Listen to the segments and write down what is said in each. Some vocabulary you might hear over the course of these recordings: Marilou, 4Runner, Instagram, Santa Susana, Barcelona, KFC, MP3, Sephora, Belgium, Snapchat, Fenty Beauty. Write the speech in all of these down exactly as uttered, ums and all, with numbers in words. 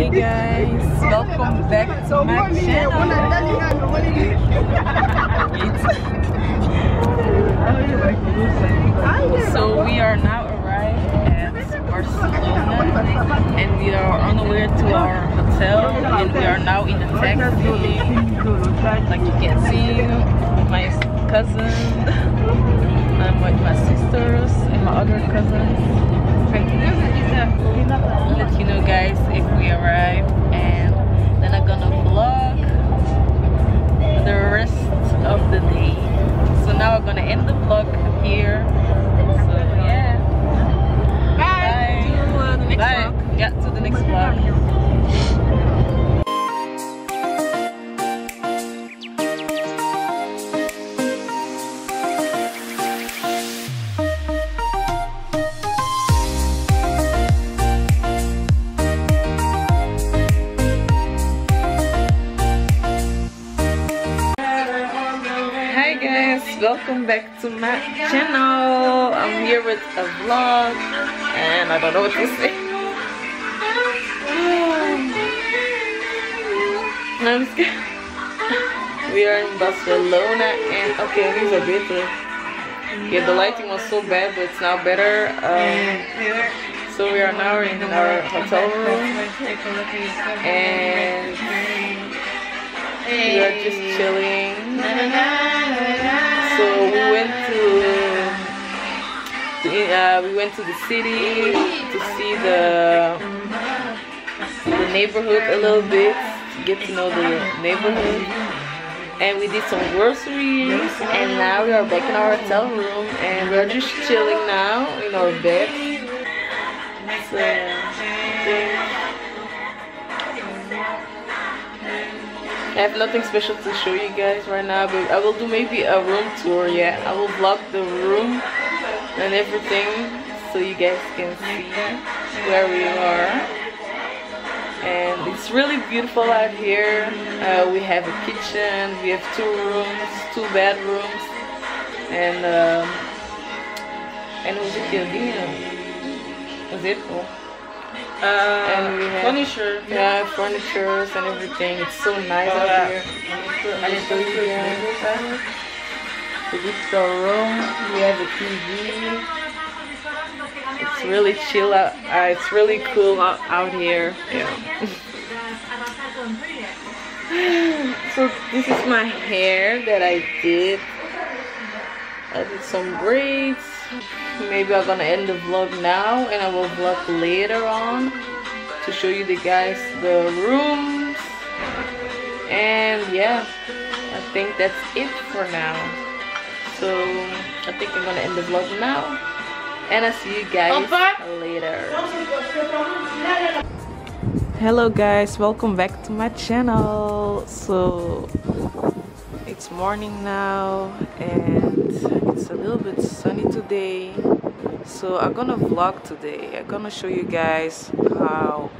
Hey guys, welcome back to my channel. So we are now arrived at Barcelona and we are on the way to our hotel and we are now in the taxi. Like you can see, my cousin, I'm with my sisters and my other cousins. I'll let you know guys if we arrive, and then I'm gonna vlog the rest of the day. So now I'm gonna end the vlog here. So yeah, bye. Bye. To the next bye. Vlog. Yeah, to the next vlog. Welcome back to my channel. I'm here with a vlog and I don't know what to say. I'm scared. We are in Barcelona and okay, these are better. Yeah, the lighting was so bad but it's now better. Um, so we are now in our hotel room and we are just chilling. So we went to, uh, we went to the city to see the, the neighborhood a little bit, to get to know the neighborhood, and we did some groceries, and now we are back in our hotel room, and we are just chilling now in our bed. So, I have nothing special to show you guys right now, but I will do maybe a room tour. Yeah, I will vlog the room and everything so you guys can see where we are. And it's really beautiful out here. Uh, we have a kitchen, we have two rooms, two bedrooms, and um, and we have it. Uh, and we have furniture, yeah, furnitures and everything. It's so nice out uh, here. I show you guys. It's our room. We have a T V. It's really chill out. Uh, it's really cool out, out here. Yeah. So this is my hair that I did. I did some braids. Maybe I'm gonna end the vlog now and I will vlog later on to show you the guys the rooms. And yeah, I think that's it for now. So I think I'm gonna end the vlog now and I'll see you guys later. Hello guys, welcome back to my channel. So it's morning now and it's a little bit sunny today, so I'm gonna vlog today. I'm gonna show you guys how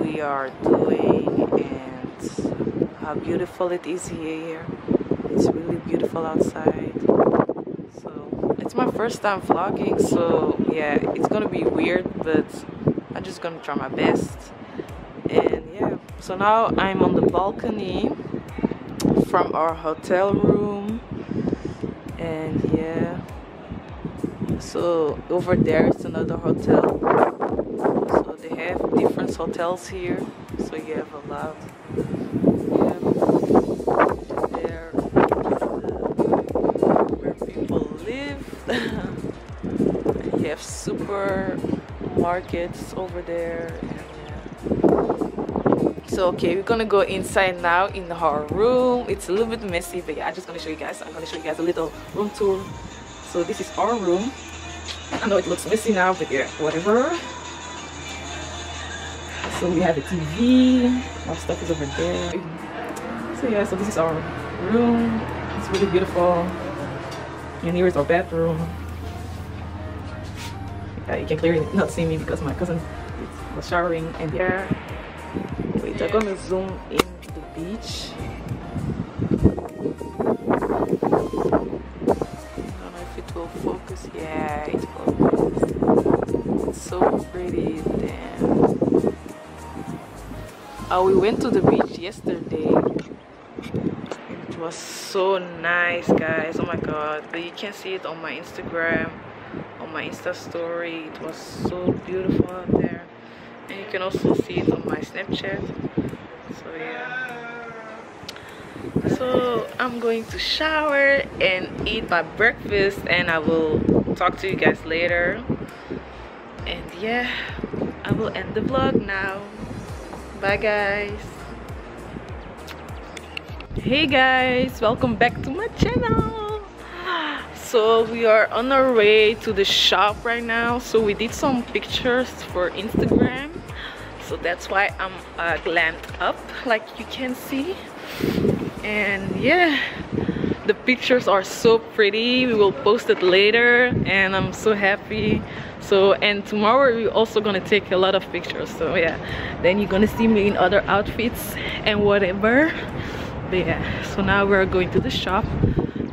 we are doing and how beautiful it is here. It's really beautiful outside. So it's my first time vlogging, so yeah, it's gonna be weird, but I'm just gonna try my best. And yeah, so now I'm on the balcony from our hotel room, and yeah, so over there is another hotel, so they have different hotels here, so you have a lot. Yeah, there is the, where people live. You have supermarkets over there. So okay, we're gonna go inside now in our room. It's a little bit messy, but yeah, I'm just gonna show you guys. I'm gonna show you guys a little room tour. So this is our room. I know it looks messy now, but yeah, whatever. So we have a T V. Our stuff is over there. So yeah, so this is our room. It's really beautiful. And here is our bedroom. Yeah, you can clearly not see me because my cousin was showering, and yeah. Wait, I'm gonna zoom in the beach. I don't know if it will focus. Yeah, it will focus. It's so pretty. Damn. Uh, we went to the beach yesterday. It was so nice, guys. Oh my god. But you can see it on my Instagram, on my Insta story. It was so beautiful out there. And you can also see it on my Snapchat. So yeah. So I'm going to shower and eat my breakfast, and I will talk to you guys later. And yeah, I will end the vlog now. Bye guys. Hey guys, welcome back to my channel. So we are on our way to the shop right now. So we did some pictures for Instagram, so that's why I'm uh, glammed up, like you can see. And yeah, the pictures are so pretty. We will post it later, and I'm so happy. So, and tomorrow we're also gonna take a lot of pictures. So yeah, then you're gonna see me in other outfits and whatever. But yeah, so now we're going to the shop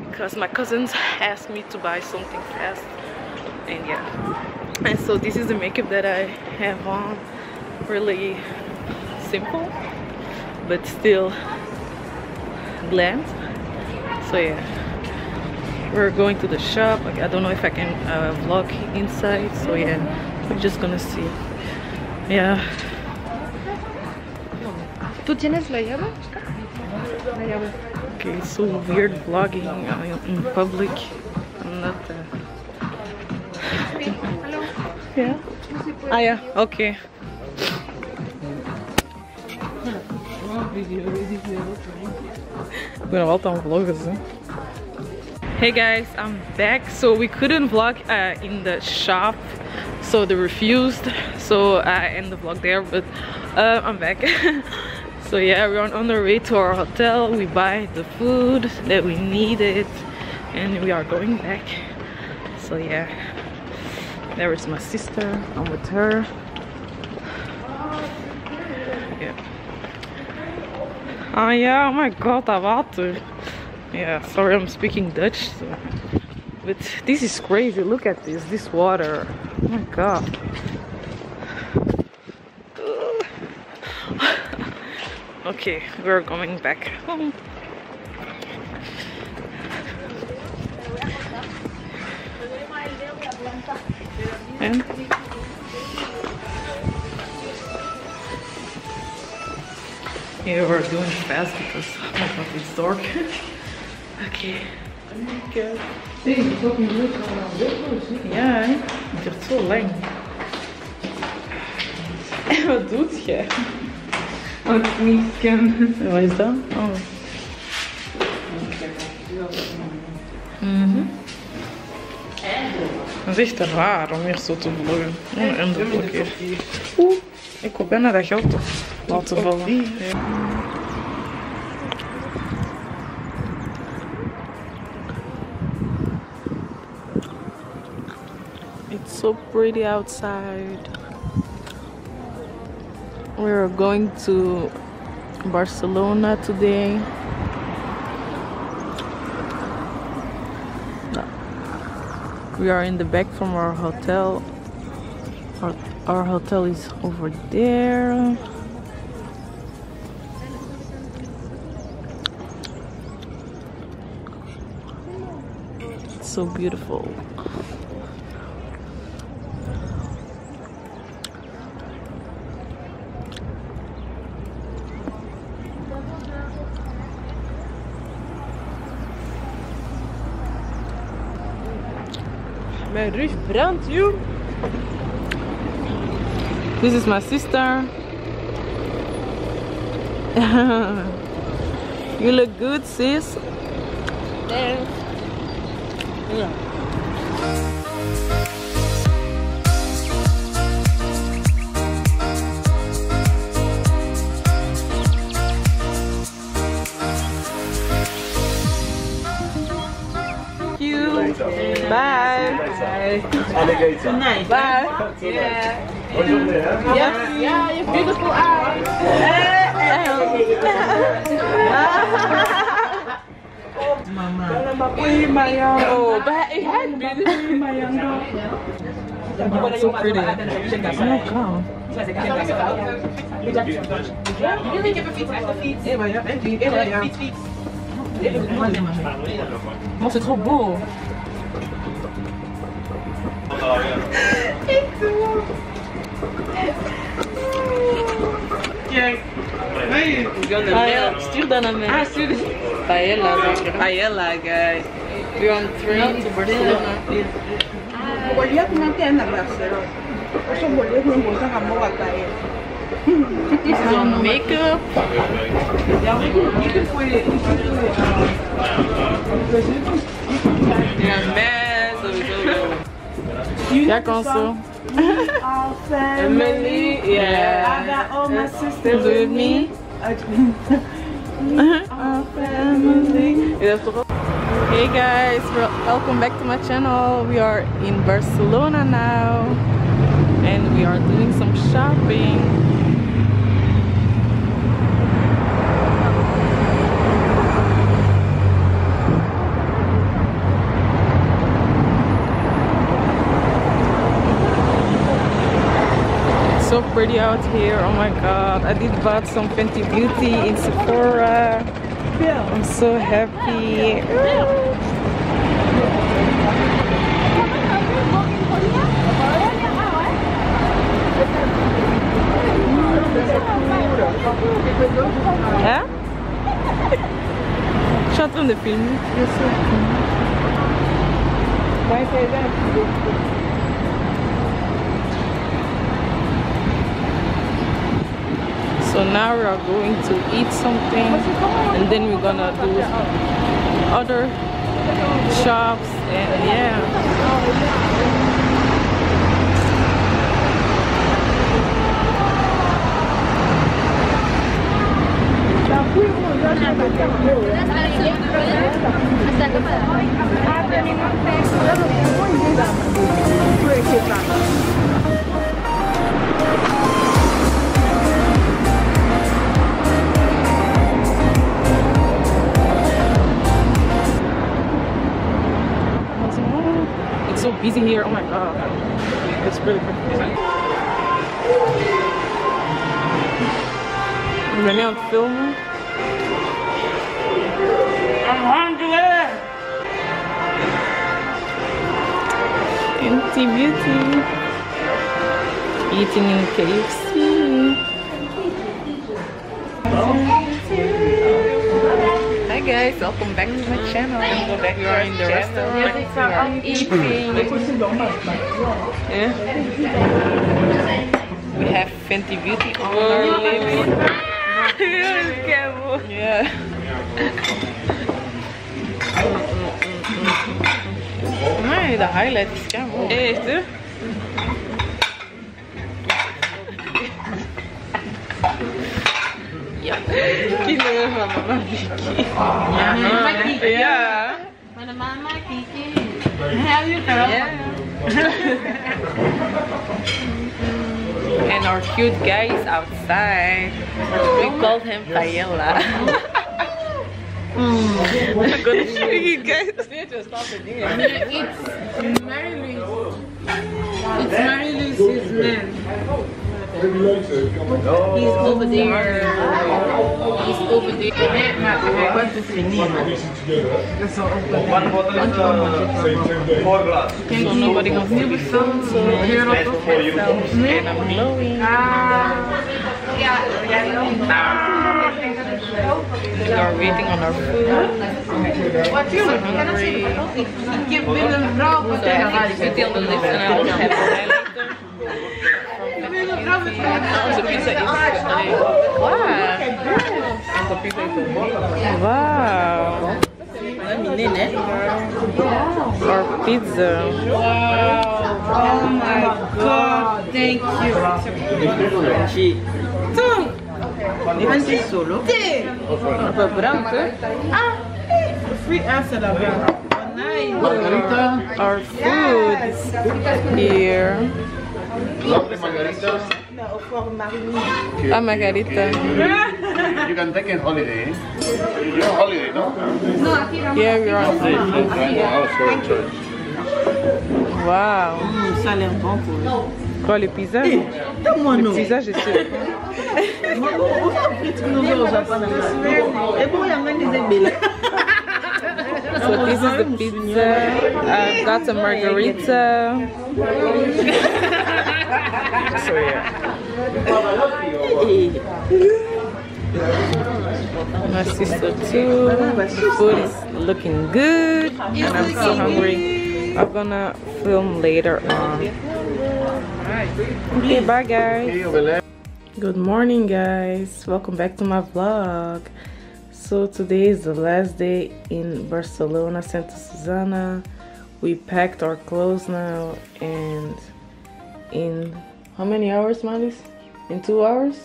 because my cousins asked me to buy something fast. And yeah, and so this is the makeup that I have on. Really simple, but still glammed. So yeah, we're going to the shop. Like, I don't know if I can uh, vlog inside, so yeah, we're just gonna see. Yeah. Okay, it's so weird vlogging uh, in public. I'm not. Uh... Yeah. Ah yeah. Okay. Ik ben wel aan het vloggen, hè. Hey guys, I'm back. So we couldn't vlog uh, in the shop, so they refused, so I end the vlog there, but uh, I'm back. So yeah, we're on, on the way to our hotel. We buy the food that we needed and we are going back. So yeah, there is my sister. I'm with her. Yeah. Oh yeah, oh my god, dat water. Yeah, sorry, I'm speaking Dutch, so. But this is crazy. Look at this, this water. Oh my god. Okay, we're going back home. And yeah, we're doing fast because oh my god, it's dark. Okay. Ja, het duurt zo lang. En wat doet je? Wat ik niet ken. Wat is dat? Oh. Mm-hmm. Het is echt raar om hier zo te vloggen. Oh, en de vlog. Oeh, ik wil bijna dat geld laten vallen. So pretty outside. We're going to Barcelona today. We are in the back from our hotel. Our, our hotel is over there. It's so beautiful. My roof brandt, you. This is my sister. You look good, sis. Thanks. Yeah. Bye. Alligator. Nice. Bye. Yeah. Yeah. Yeah, your beautiful eyes. Mama. Oh, but it had beautiful. It's so pretty. Oh, God. Oh, c'est trop beau. Paella, stuur dan aan mij. Ah, stuur dan. Paella, zeker. Paella, guys. We're on train to Barcelona. This is on makeup. Yeah, man, so we go. Emily, yeah. I got all my sisters with me. Our family. Hey guys, welcome back to my channel. We are in Barcelona now, and we are doing some shopping. So pretty out here. Oh my god, I did bought some Fenty Beauty in Sephora. I'm so happy. Hein? Je suis en train de filmer. So now we are going to eat something, and then we're gonna do other shops, and yeah. So busy here, oh my god, it's really pretty. Really on film. I'm hungry. Fenty Beauty, eating in K F C. Oh. Hi guys, welcome back to my channel. We are in the restaurant. I'm eating. Yeah. We have Fenty Beauty on our lips. Ah, careful. Yeah. My the highlight is camel. Echt? Kinderen van mama Kiki. Ja, mama Kiki. Ja. Van de mama Kiki. How you girl? And our cute guy is outside. We called him Paella. I'm gonna show you guys. It's Marilou. It's Marilou's man. He's over there. He's over there. What does he need? So nobody goes near the sun, so you're not looking at yourself. And I'm glowing. We are waiting on our food. What you look at? Give me the raw potato. On the list and I will have the pizza is wow. Wow. Our pizza. Wow. Oh my god. Thank you. Even solo. Free answer. Our food is here. No, for Margarita. Ah, Margarita. You can take a holiday. You're on holiday, no? No, yeah, we are on holiday. Oh, sorry, sorry. Waouh. Mmh, ça a l'air bon pour eux. Quoi, le pizza? Hey, moi, le pizza, je sais. So this is the pizza. I've got a margarita. So yeah. My sister too. The food is looking good. And I'm so hungry. I'm gonna film later on. Okay, bye guys. Good morning guys. Welcome back to my vlog. So today is the last day in Barcelona, Santa Susana. We packed our clothes now, and in how many hours, Malis? In two hours?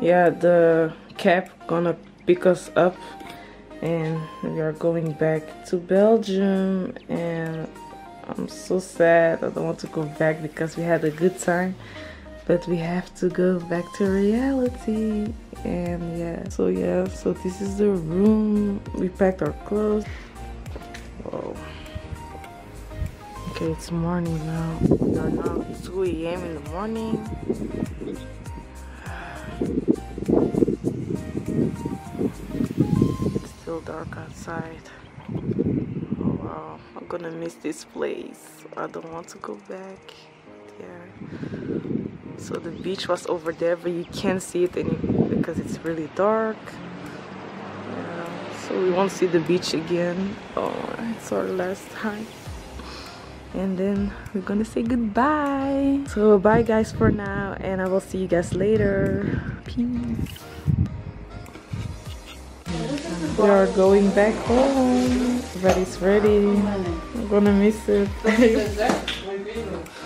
Yeah, the cab gonna pick us up, and we are going back to Belgium. And I'm so sad. I don't want to go back because we had a good time, but we have to go back to reality. And yeah, so yeah, so this is the room. We packed our clothes. Whoa. Okay, it's morning now. We are now two A M in the morning. It's still dark outside. Oh wow, I'm gonna miss this place. I don't want to go back. Yeah. So the beach was over there, but you can't see it anymore because it's really dark. Yeah, so we won't see the beach again. Oh, it's our last time. And then we're gonna say goodbye. So bye guys for now, and I will see you guys later. Peace. We are going back home. Everybody's ready. I'm gonna miss it.